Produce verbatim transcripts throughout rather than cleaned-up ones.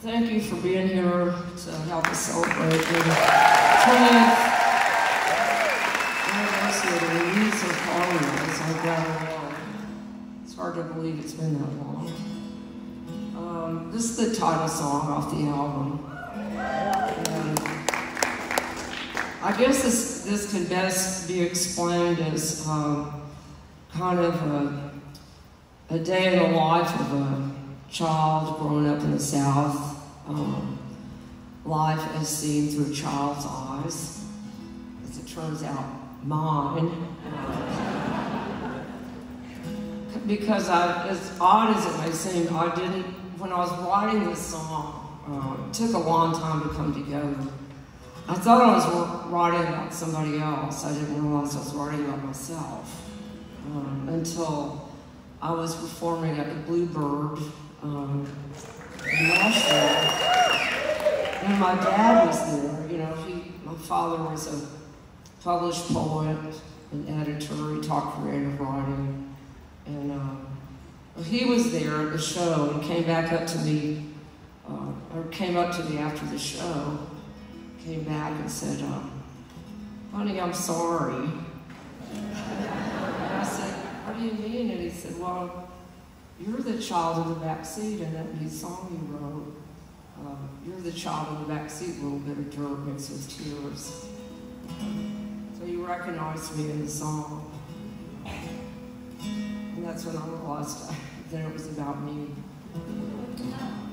Thank you for being here to help us celebrate the twentieth anniversary of the release of Harmony as I gather along. It's hard to believe it's been that long. Um, this is the title song off the album. And I guess this, this can best be explained as um, kind of a, a day in the life of a child growing up in the South, um, life as seen through a child's eyes, as it turns out, mine. Because I, as odd as it may seem, I didn't, when I was writing this song, um, it took a long time to come together. I thought I was writing about somebody else. I didn't realize I was writing about myself um, until I was performing at the Blue Bird Um, in Nashville, and my dad was there. You know, he, my father was a published poet, an editor. He taught creative writing, and um, he was there at the show and came back up to me, uh, or came up to me after the show, came back and said, um, "Honey, I'm sorry." And I said, "What do you mean?" And he said, "Well, you're the child in the backseat in that new song you wrote. Uh, you're the child in the backseat, a little bit of dirt mixed with tears. So you recognized me in the song." And that's when I realized that it was about me. No.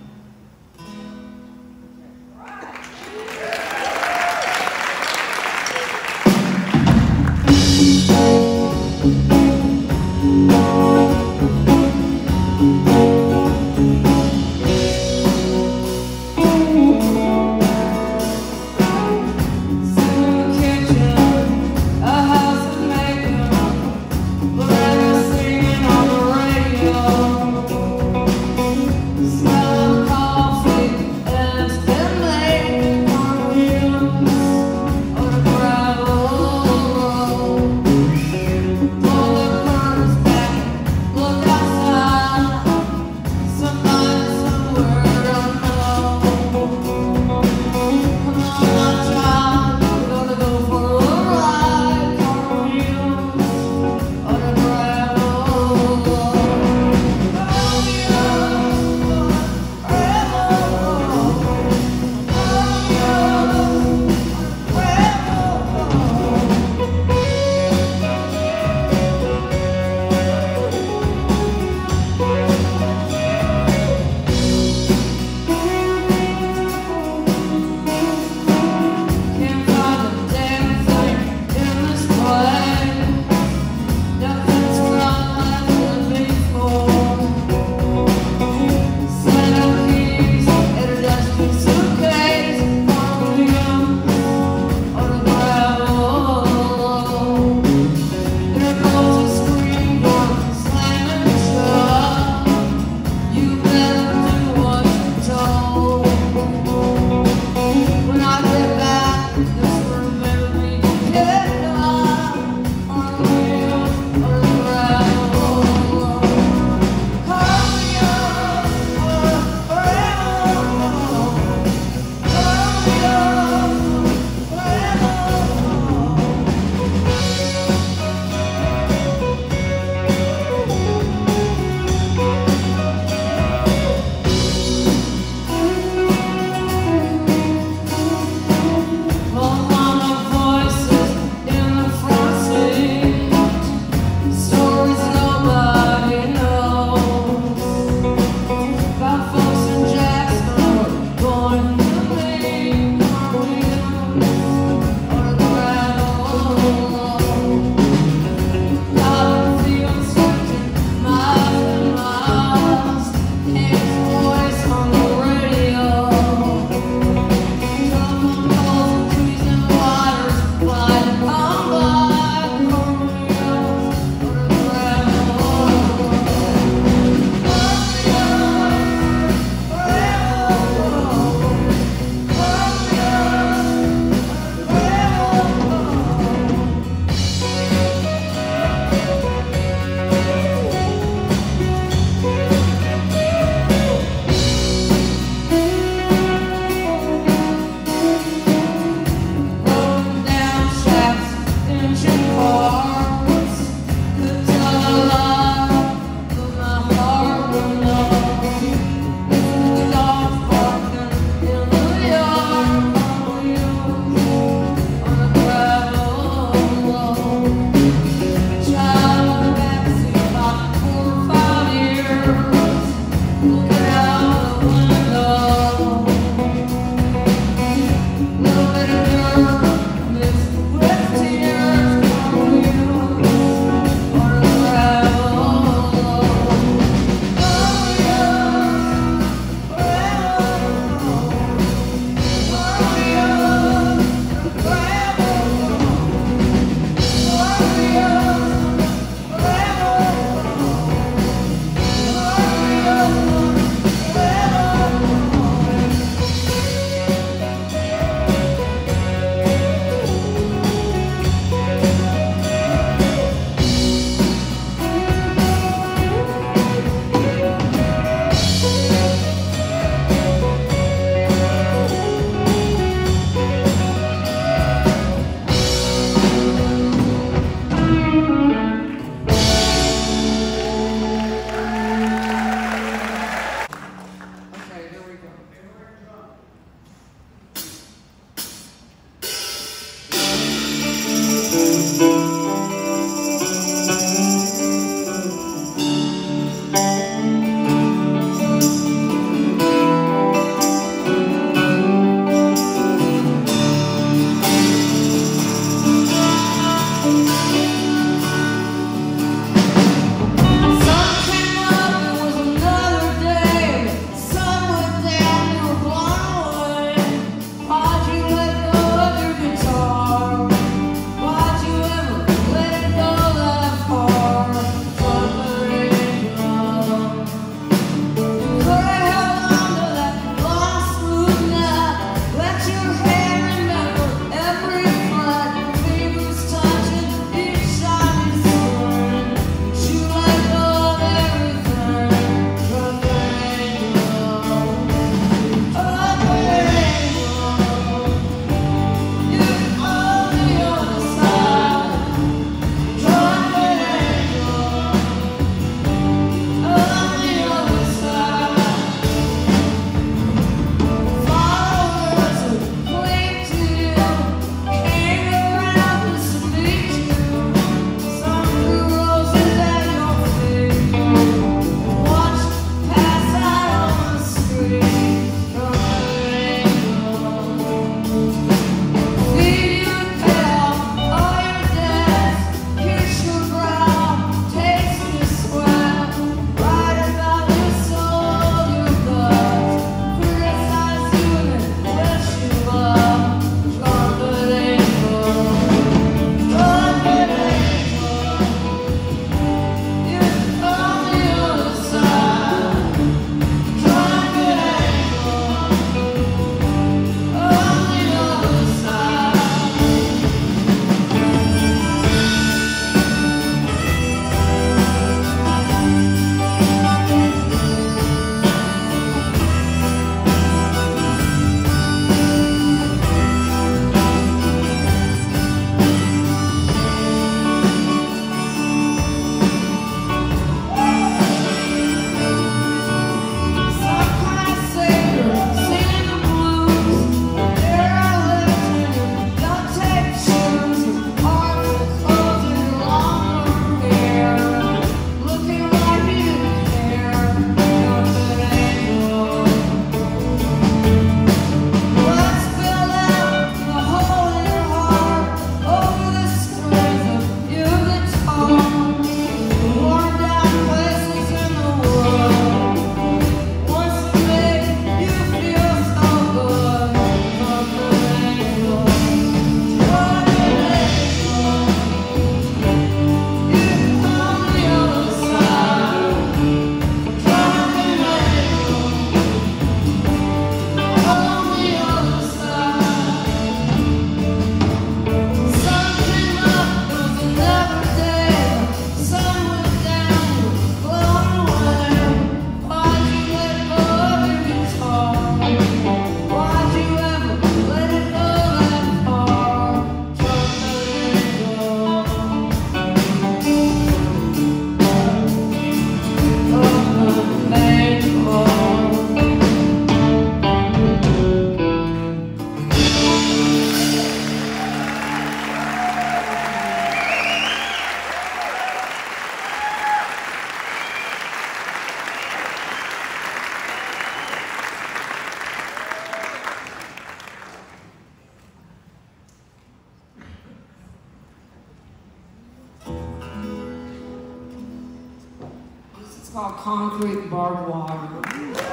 called Concrete Barbed Wire. I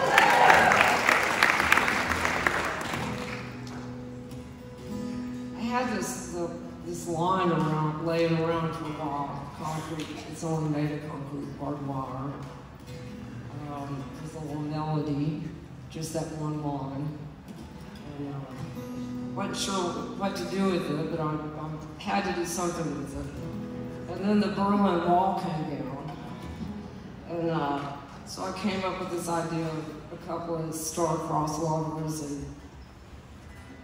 had this, uh, this line around, laying around for a while, concrete. It's only made of concrete barbed wire. Um, it was a little melody, just that one line. And I wasn't sure what to do with it, but I, I had to do something with it. And then the Berlin Wall came down. And uh, so I came up with this idea of a couple of star-crossed lovers, and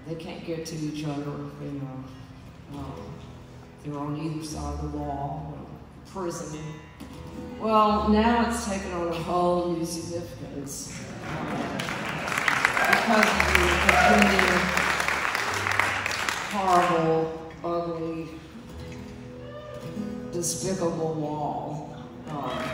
they can't get to each other, you know. Um, they're on either side of the wall, or prison. Well, now it's taken on a whole new significance um, because of the continued horrible, ugly, despicable wall. Um,